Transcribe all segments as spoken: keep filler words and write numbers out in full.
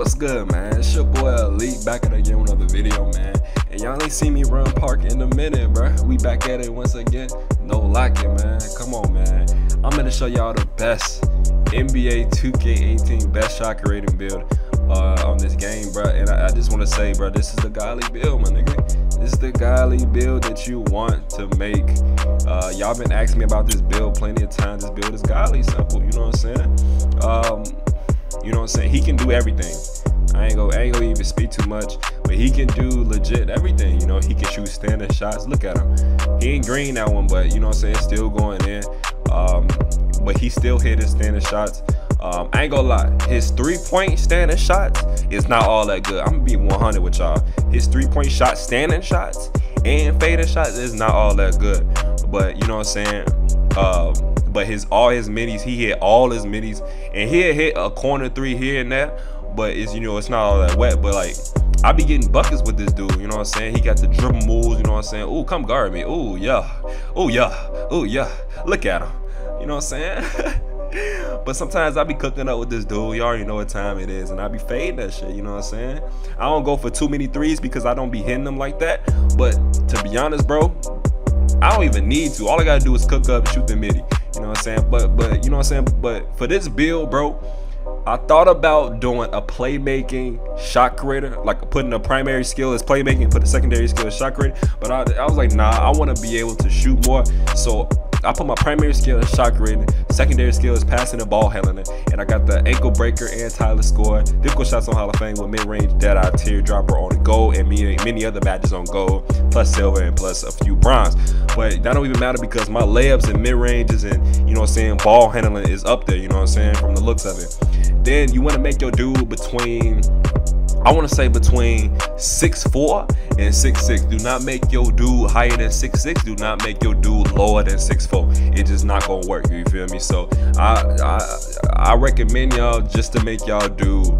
what's good, man? It's your boy Elite back at again with another video, man. And y'all ain't seen me run park in a minute, bruh. We back at it once again. No lacking, man. Come on, man. I'm gonna show y'all the best N B A two K eighteen best shot creating build uh, on this game, bro. And I, I just want to say, bro, this is the godly build, my nigga. This is the godly build that you want to make. Uh, y'all been asking me about this build plenty of times. This build is godly simple, you know what I'm saying? Um, you know what I'm saying? He can do everything. I ain't gonna, I ain't gonna even speak too much, but he can do legit everything. You know, he can shoot standing shots. Look at him. He ain't green that one, but you know what I'm saying? Still going in. Um, but he still hit his standing shots. Um, I ain't gonna lie, his three-point standing shots is not all that good. I'm gonna be one hundred with y'all. His three-point shot, standing shots, and faded shots is not all that good. But you know what I'm saying? Uh, but his all his middies, he hit all his middies, and he'll hit a corner three here and there. But it's, you know, it's not all that wet. But like, I be getting buckets with this dude. You know what I'm saying? He got the dribble moves. You know what I'm saying? Ooh, come guard me. Ooh, yeah. Ooh, yeah. Ooh, yeah. Look at him. You know what I'm saying? But sometimes I be cooking up with this dude. You already know what time it is, and I be fading that shit. You know what I'm saying? I don't go for too many threes because I don't be hitting them like that. But to be honest, bro, I don't even need to. All I gotta do is cook up, shoot the midi. You know what I'm saying? But but you know what I'm saying? But for this build, bro, I thought about doing a playmaking shot creator, like putting a primary skill as playmaking, put a secondary skill as shot creator. But I, I was like, nah, I want to be able to shoot more, so I put my primary skill as shot creating, secondary skill is passing the ball handling, and I got the ankle breaker and Tyler score, difficult shots on Hall of Fame with mid-range, dead-eye teardropper on gold, and many, many other badges on gold, plus silver and plus a few bronze. But that don't even matter because my layups and mid-ranges and, you know what I'm saying, ball handling is up there, you know what I'm saying, from the looks of it. Then you want to make your dude between, I want to say between six four and six six. Do not make your dude higher than six six. Do not make your dude lower than six four. It's just not gonna work. You feel me? So I I, I recommend y'all just to make y'all do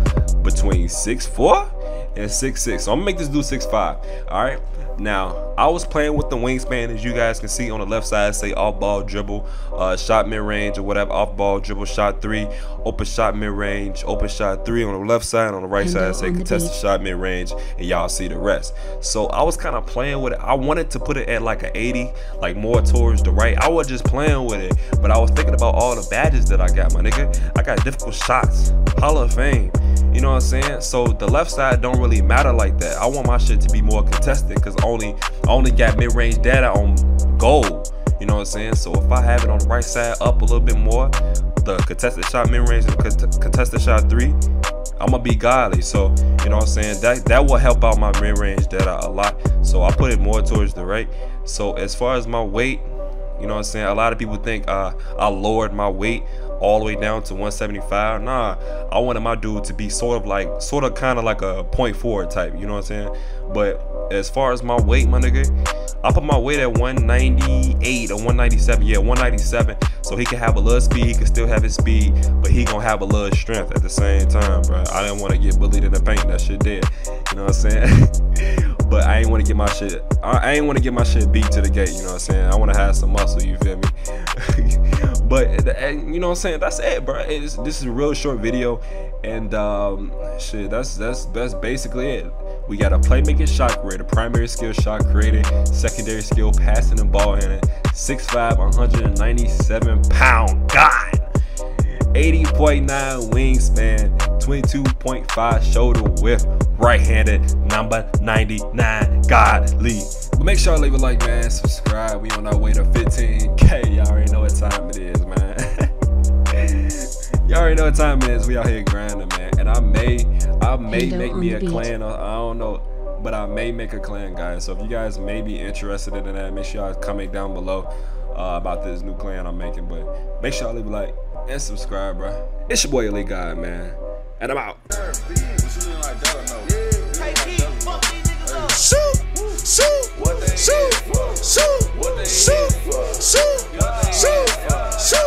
between six four and six six. So I'm gonna make this dude six five. All right. Now I was playing with the wingspan, as you guys can see on the left side. Say off ball dribble, uh, shot mid range or whatever. Off ball dribble, shot three, open shot mid range, open shot three on the left side. On the right side, say contested shot mid range, and y'all see the rest. So I was kind of playing with it. I wanted to put it at like an eighty, like more towards the right. I was just playing with it, but I was thinking about all the badges that I got, my nigga. I got difficult shots, Hall of Fame. You know what I'm saying? So the left side don't really matter like that. I want my shit to be more contested because only I only got mid-range data on gold. You know what I'm saying? So if I have it on the right side up a little bit more, the contested shot mid-range and contested shot three, I'ma be godly. So you know what I'm saying? That that will help out my mid-range data a lot. So I put it more towards the right. So as far as my weight, you know what I'm saying? A lot of people think uh, I lowered my weight all the way down to one seventy-five. Nah, I wanted my dude to be sort of like, sort of kind of like a point four type, you know what I'm saying? But as far as my weight, my nigga, I put my weight at one ninety-eight or one ninety-seven. Yeah, one ninety-seven. So he can have a little speed, he can still have his speed, but he gonna have a little strength at the same time, bro. I didn't want to get bullied in the paint. That shit did. You know what I'm saying? But I ain't want to get my shit, I ain't want to get my shit beat to the gate, you know what I'm saying? I want to have some muscle, you feel me? But, you know what I'm saying? That's it, bro. It's, this is a real short video, and um, shit, that's, that's, that's basically it. We got a playmaking shot creator, primary skill shot creator, secondary skill passing and ball handling, six five, one ninety-seven pound, God, eighty point nine wingspan, twenty-two point five shoulder width, right-handed, number ninety-nine, godly. But make sure y'all leave a like, man, subscribe. We on our way to fifteen K. Y'all already know what time it is, man. Y'all already know what time it is. We out here grinding, man. And I may, I may make me a clan. I don't know. But I may make a clan, guys. So if you guys may be interested in that, make sure y'all comment down below uh, about this new clan I'm making. But make sure y'all leave a like and subscribe, bro. It's your boy Elite God, man. And I'm out. Shoot, shoot, shoot, shoot, shoot, shoot, shoot.